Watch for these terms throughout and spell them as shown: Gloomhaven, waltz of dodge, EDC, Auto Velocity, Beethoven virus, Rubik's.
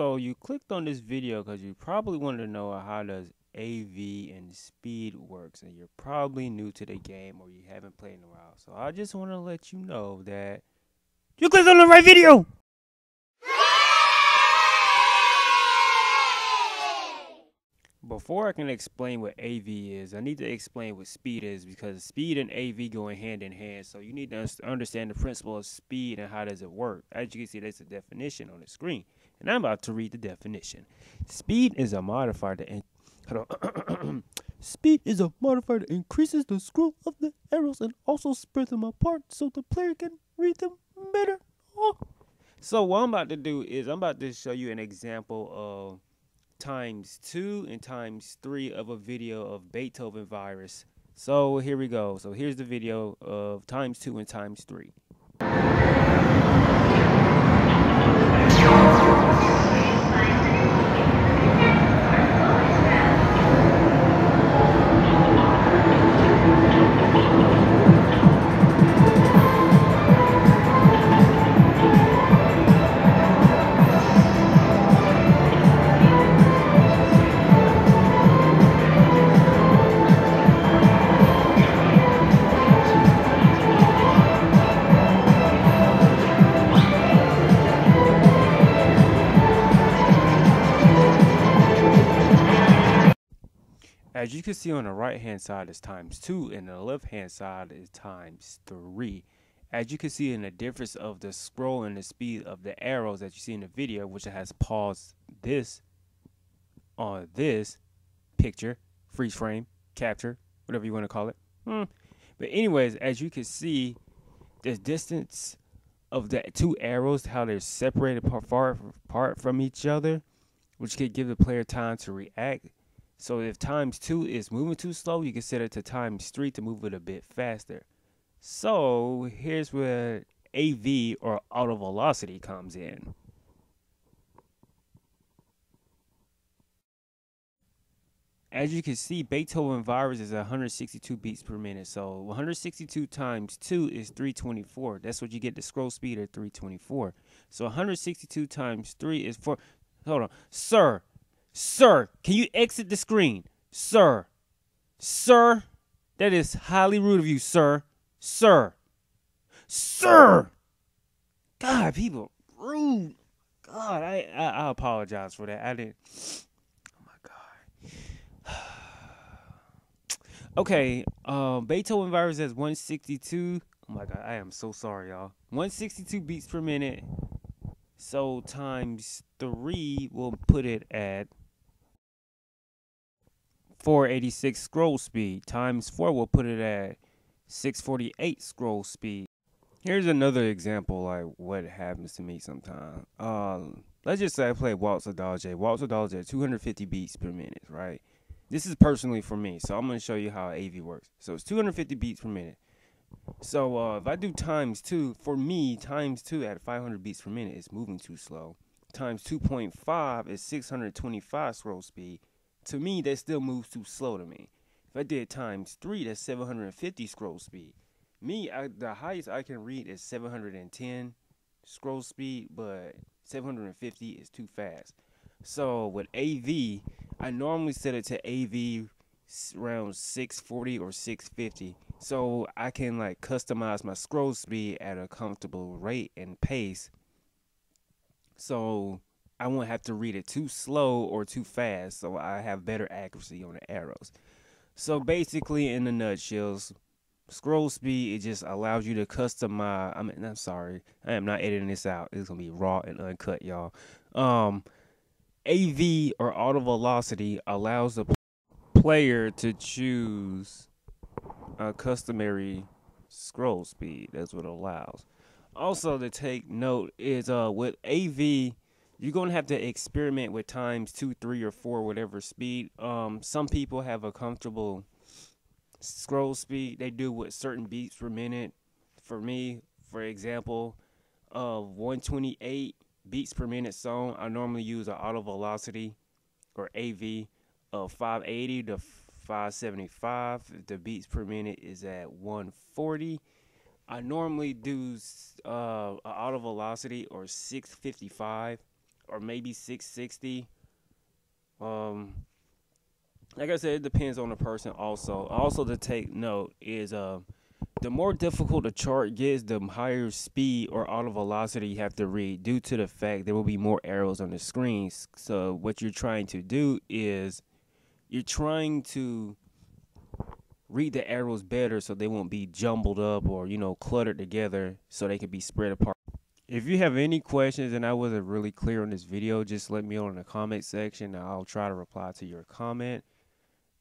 So you clicked on this video because you probably wanted to know how does AV and speed works, and you're probably new to the game or you haven't played in a while. So I just want to let you know that you clicked on the right video. Before I can explain what AV is, I need to explain what speed is, because speed and AV going hand in hand. So you need to understand the principle of speed and how does it work. As you can see, there's a definition on the screen, and I'm about to read the definition. Speed is a modifier that increases the scroll of the arrows and also spreads them apart so the player can read them better. Oh. So what I'm about to do is I'm about to show you an example of times 2 and times 3 of a video of Beethoven Virus. So here we go. So here's the video of times 2 and times 3. As you can see on the right hand side is times 2 and the left hand side is times 3. As you can see in the difference of the scroll and the speed of the arrows that you see in the video, which has paused this on this picture, freeze frame, capture, whatever you want to call it. But anyways, as you can see, the distance of the two arrows, how they're separated far apart from each other, which could give the player time to react. So if times 2 is moving too slow, you can set it to times 3 to move it a bit faster. So here's where AV or auto velocity comes in. As you can see, Beethoven Virus is 162 beats per minute. So 162 times 2 is 324. That's what you get the scroll speed at 324. So 162 times 3 is 4. Hold on, sir. Sir, can you exit the screen? Sir. Sir. That is highly rude of you, sir. Sir. Sir. God, people rude. God, I apologize for that. I didn't. Oh my God. Okay, Beethoven Virus has 162. Oh my God, I am so sorry, y'all. 162 beats per minute. So times 3 will put it at 486 scroll speed. Times 4 will put it at 648 scroll speed. Here's another example, like what happens to me sometimes. Let's just say I play Waltz of Dodge. Waltz of Dodge at 250 beats per minute, right? This is personally for me, so I'm going to show you how AV works. So it's 250 beats per minute. So if I do times 2, for me, times 2 at 500 beats per minute is moving too slow. Times 2.5 is 625 scroll speed. To me, that still moves too slow to me. If I did times 3, that's 750 scroll speed. Me, the highest I can read is 710 scroll speed, but 750 is too fast. So with AV, I normally set it to AV around 640 or 650. So I can like customize my scroll speed at a comfortable rate and pace. So I won't have to read it too slow or too fast, so I have better accuracy on the arrows. So basically, in a nutshell, scroll speed, it just allows you to customize. I mean, I'm sorry, I am not editing this out. It's gonna be raw and uncut, y'all. AV or auto velocity allows the player to choose a customary scroll speed. That's what it allows. Also, to take note is with AV, you're gonna have to experiment with times 2, 3, or 4, whatever speed. Some people have a comfortable scroll speed. They do with certain beats per minute. For me, for example, 128 beats per minute song, I normally use an auto velocity or AV of 580 to 575. The beats per minute is at 140. I normally do auto velocity or 655 or maybe 660. Like I said, it depends on the person also. Also to take note is the more difficult a chart gets, the higher speed or auto velocity you have to read due to the fact there will be more arrows on the screen. So what you're trying to do is you're trying to read the arrows better so they won't be jumbled up or, you know, cluttered together so they can be spread apart. If you have any questions and I wasn't really clear on this video, just let me know in the comment section. I'll try to reply to your comment.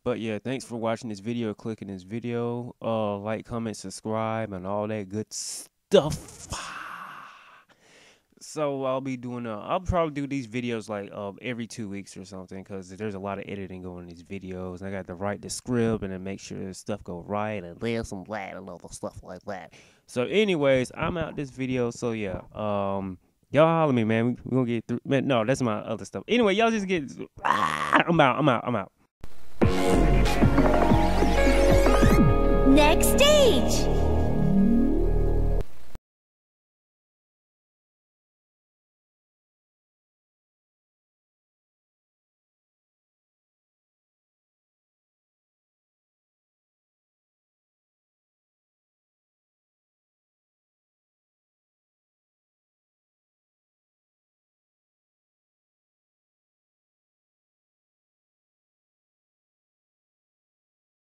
But yeah, thanks for watching this video, clicking this video, like, comment, subscribe, and all that good stuff. So I'll be doing, I'll probably do these videos like every 2 weeks or something, because there's a lot of editing going in these videos. And I got to write the script and then make sure stuff go right and this and that and all the stuff like that. So anyways, I'm out this video. So yeah, y'all holler at me, man. We're going to get through. Man, no, that's my other stuff. Anyway, y'all just get, I'm out. Next stage.